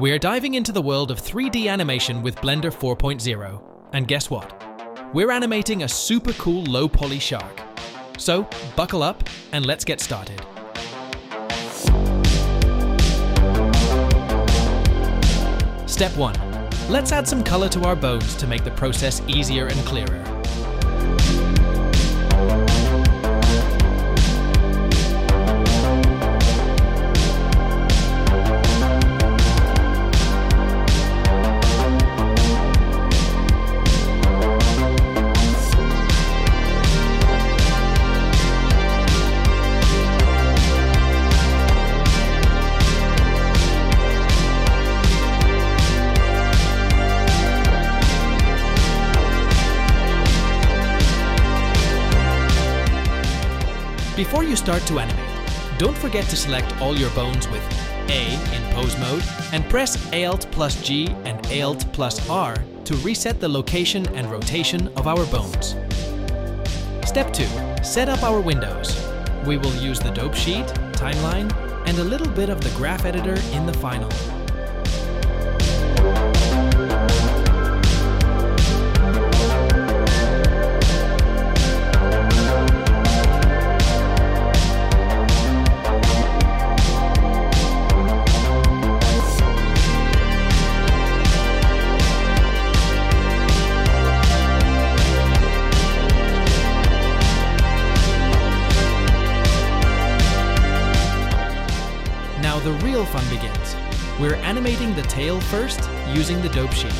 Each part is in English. We are diving into the world of 3D animation with Blender 4.0, and guess what? We're animating a super cool low-poly shark. So buckle up and let's get started. Step 1. Let's add some color to our bones to make the process easier and clearer. Before you start to animate, don't forget to select all your bones with A in pose mode and press Alt+G and Alt+R to reset the location and rotation of our bones. Step 2. Set up our windows. We will use the Dope Sheet, Timeline, and a little bit of the Graph Editor in the final. The real fun begins. We're animating the tail first using the Dope Sheet.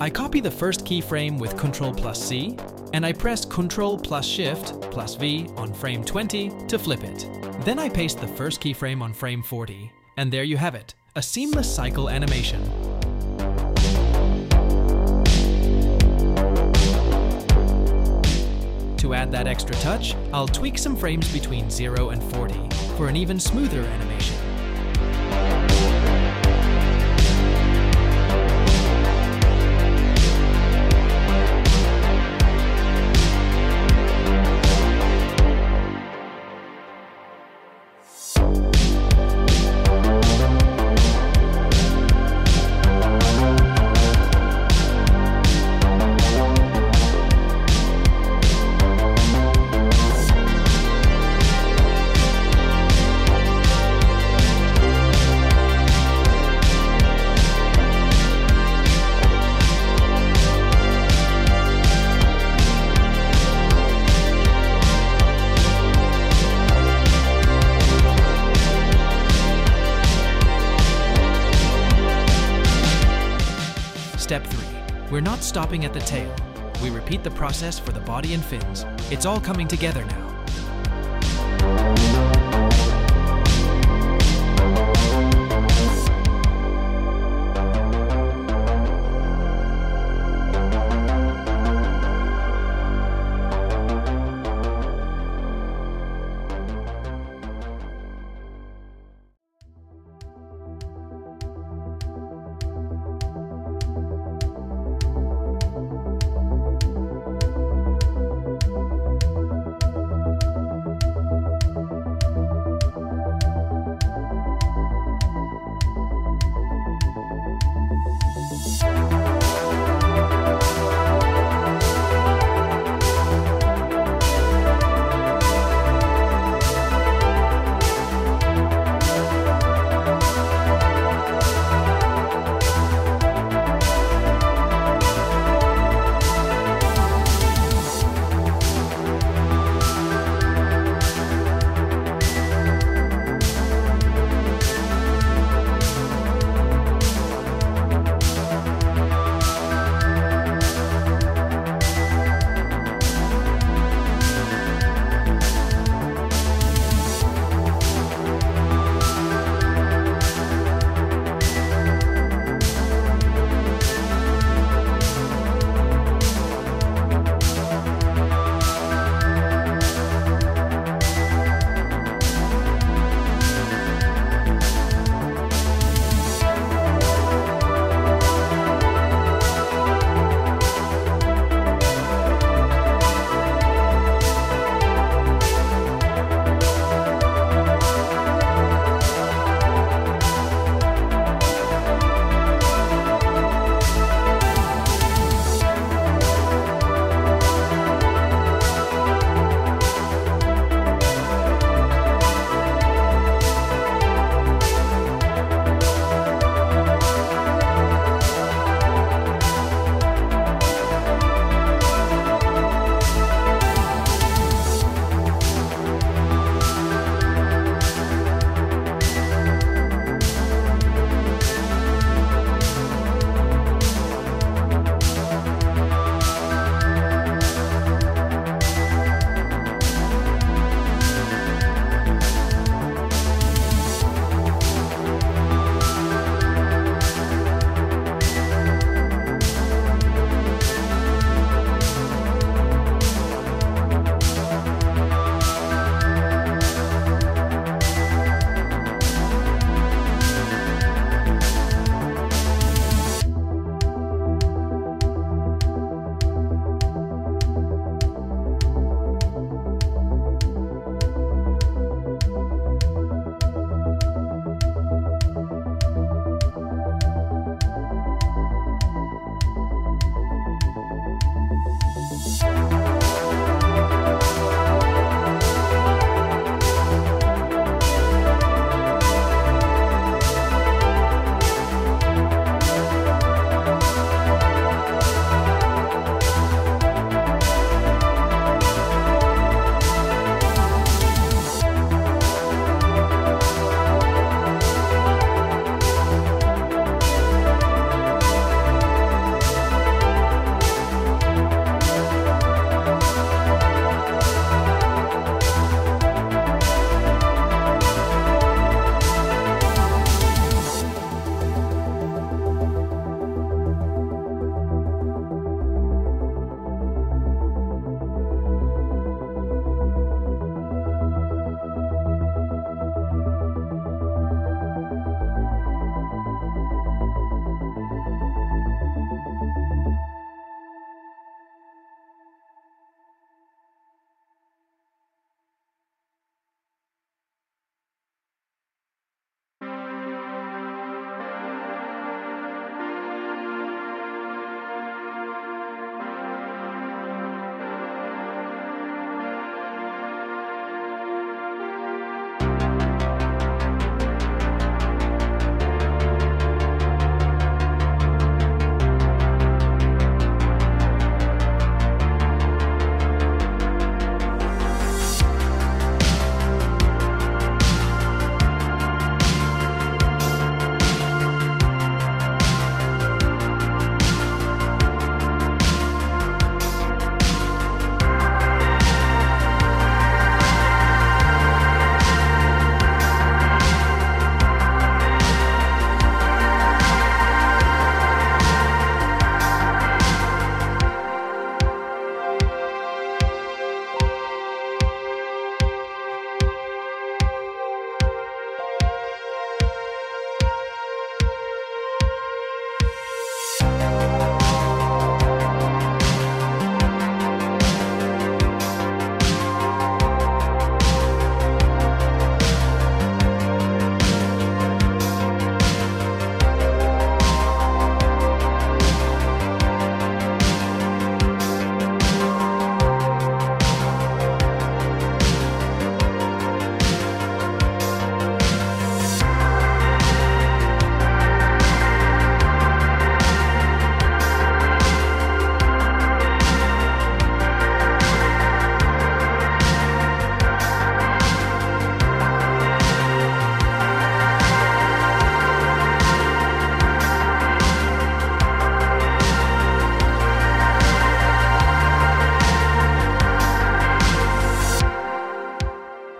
I copy the first keyframe with Ctrl+C, and I press Ctrl+Shift+V on frame 20 to flip it. Then I paste the first keyframe on frame 40, and there you have it, a seamless cycle animation. To add that extra touch, I'll tweak some frames between 0 and 40 for an even smoother animation. Step 3. We're not stopping at the tail. We repeat the process for the body and fins. It's all coming together now.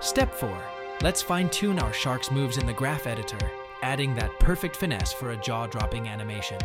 Step 4. Let's fine-tune our shark's moves in the Graph Editor, adding that perfect finesse for a jaw-dropping animation.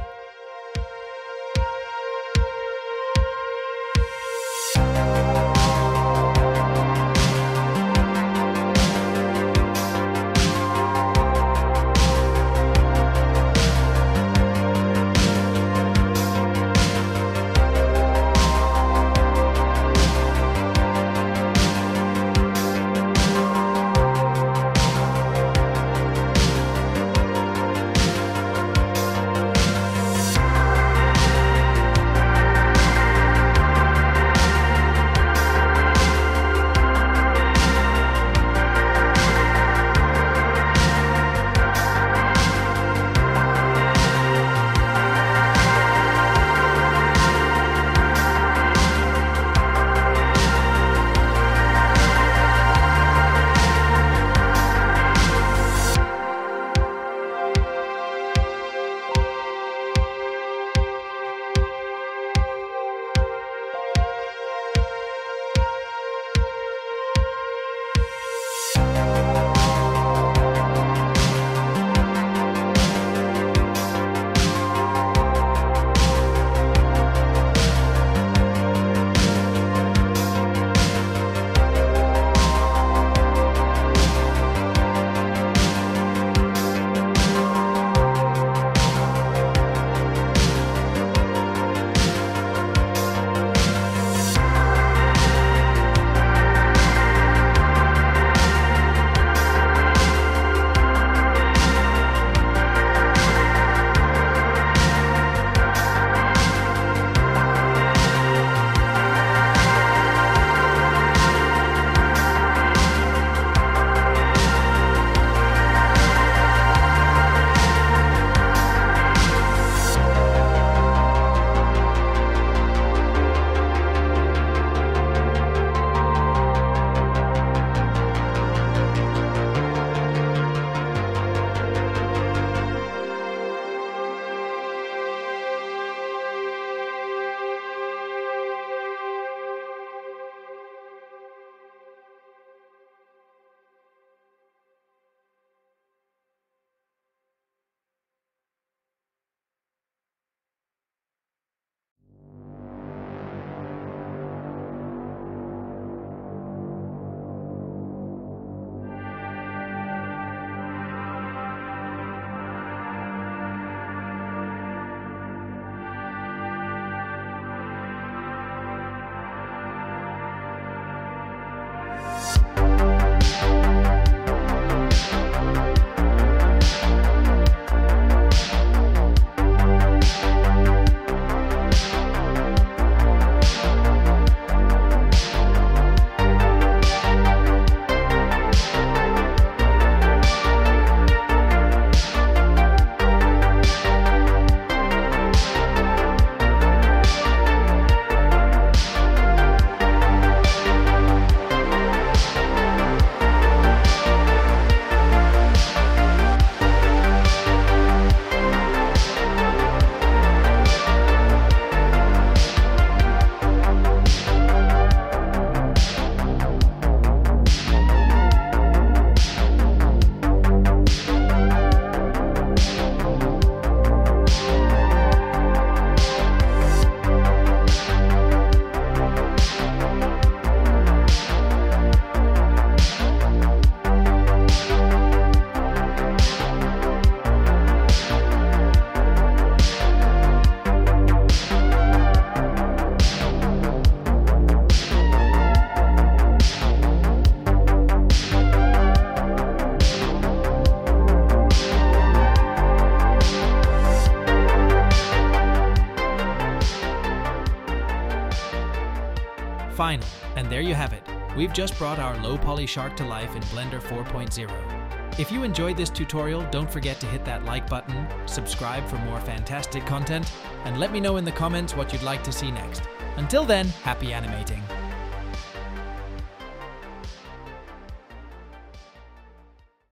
Final, and there you have it. We've just brought our low-poly shark to life in Blender 4.0. If you enjoyed this tutorial, don't forget to hit that like button, subscribe for more fantastic content, and let me know in the comments what you'd like to see next. Until then, happy animating!